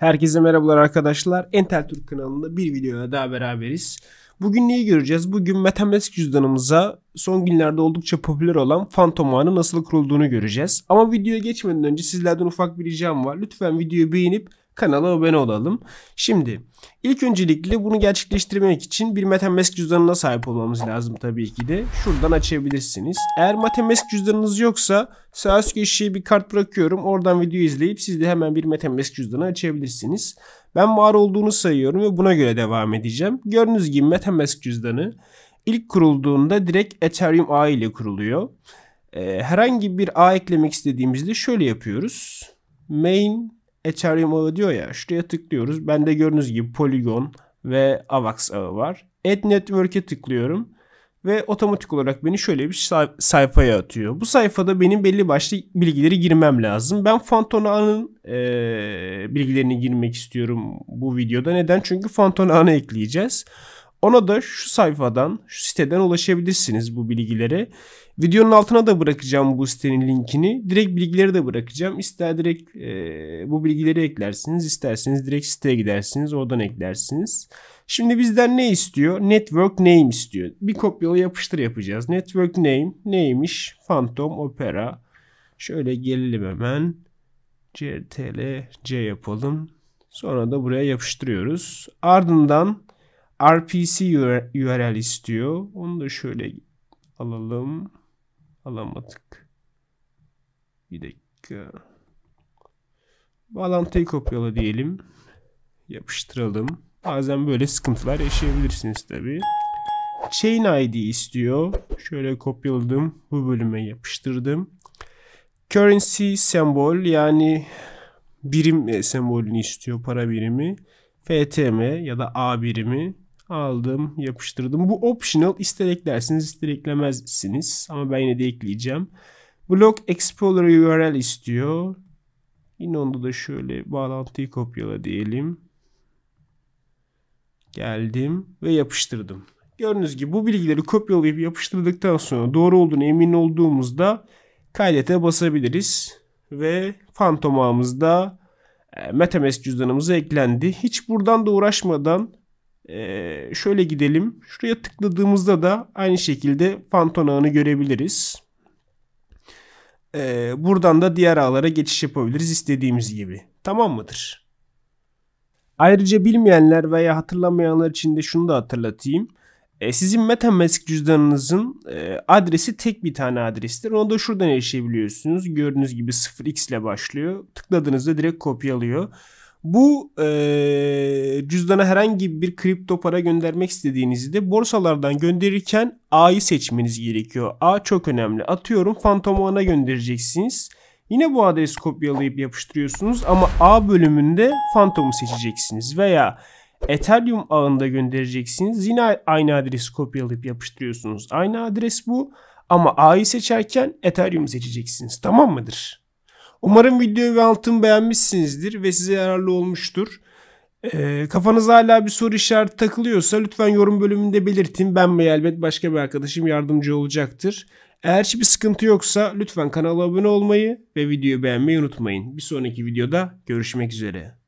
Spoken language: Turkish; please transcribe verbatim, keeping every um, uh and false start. Herkese merhabalar arkadaşlar. Enteltürk kanalında bir videoda daha beraberiz. Bugün neyi göreceğiz? Bugün Metamask cüzdanımıza son günlerde oldukça popüler olan Fantom ağının nasıl kurulduğunu göreceğiz. Ama videoya geçmeden önce sizlerden ufak bir ricam var. Lütfen videoyu beğenip kanala abone olalım. Şimdi ilk öncelikle bunu gerçekleştirmek için bir Metamask cüzdanına sahip olmamız lazım tabii ki de. Şuradan açabilirsiniz. Eğer Metamask cüzdanınız yoksa sağ üst köşeye bir kart bırakıyorum. Oradan video izleyip siz de hemen bir Metamask cüzdanı açabilirsiniz. Ben var olduğunu sayıyorum ve buna göre devam edeceğim. Gördüğünüz gibi Metamask cüzdanı ilk kurulduğunda direkt Ethereum ağı ile kuruluyor. Herhangi bir ağ eklemek istediğimizde şöyle yapıyoruz. Main Ethereum ağı diyor ya, şuraya tıklıyoruz. Bende gördüğünüz gibi Polygon ve Avax ağı var. Add Network'e tıklıyorum ve otomatik olarak beni şöyle bir sayf sayfaya atıyor. Bu sayfada benim belli başlı bilgileri girmem lazım. Ben Fantom ağının e, bilgilerini girmek istiyorum bu videoda. Neden? Çünkü Fantom ağını ekleyeceğiz. Ona da şu sayfadan, şu siteden ulaşabilirsiniz bu bilgilere. Videonun altına da bırakacağım bu sitenin linkini. Direkt bilgileri de bırakacağım. İster direkt e, bu bilgileri eklersiniz, isterseniz direkt siteye gidersiniz, oradan eklersiniz. Şimdi bizden ne istiyor? Network name istiyor. Bir kopyala yapıştır yapacağız. Network name neymiş? Fantom Opera. Şöyle gelelim hemen. C T L-C yapalım. Sonra da buraya yapıştırıyoruz. Ardından R P C U R L istiyor. Onu da şöyle alalım. Alamadık. Bir dakika. Bağlantıyı kopyala diyelim. Yapıştıralım. Bazen böyle sıkıntılar yaşayabilirsiniz tabi. Chain I D istiyor. Şöyle kopyaladım. Bu bölüme yapıştırdım. Currency sembol, yani birim sembolünü istiyor. Para birimi. F T M ya da A birimi. Aldım, yapıştırdım. Bu optional. İster eklersiniz, ister eklemezsiniz. Ama ben yine de ekleyeceğim. Block Explorer U R L istiyor. Yine onda da şöyle bağlantıyı kopyala diyelim. Geldim ve yapıştırdım. Gördüğünüz gibi bu bilgileri kopyalayıp yapıştırdıktan sonra doğru olduğunu emin olduğumuzda kaydete basabiliriz. Ve Fantom ağımızda Metamask cüzdanımıza eklendi. Hiç buradan da uğraşmadan Ee, şöyle gidelim. Şuraya tıkladığımızda da aynı şekilde Fantom ağını görebiliriz. Ee, buradan da diğer ağlara geçiş yapabiliriz istediğimiz gibi. Tamam mıdır? Ayrıca bilmeyenler veya hatırlamayanlar için de şunu da hatırlatayım. Ee, sizin Metamask cüzdanınızın e, adresi tek bir tane adrestir. Onu da şuradan erişebiliyorsunuz. Gördüğünüz gibi sıfır x ile başlıyor. Tıkladığınızda direkt kopyalıyor. Bu e, cüzdana herhangi bir kripto para göndermek istediğinizde borsalardan gönderirken A'yı seçmeniz gerekiyor. A çok önemli. Atıyorum Fantom ağına göndereceksiniz. Yine bu adresi kopyalayıp yapıştırıyorsunuz ama A bölümünde Fantom'u seçeceksiniz. Veya Ethereum ağında göndereceksiniz. Yine aynı adresi kopyalayıp yapıştırıyorsunuz. Aynı adres bu ama A'yı seçerken Ethereum'u seçeceksiniz. Tamam mıdır? Umarım videoyu ve altını beğenmişsinizdir ve size yararlı olmuştur. E, kafanıza hala bir soru işareti takılıyorsa lütfen yorum bölümünde belirtin. Ben ve elbet başka bir arkadaşım yardımcı olacaktır. Eğer hiçbir sıkıntı yoksa lütfen kanala abone olmayı ve videoyu beğenmeyi unutmayın. Bir sonraki videoda görüşmek üzere.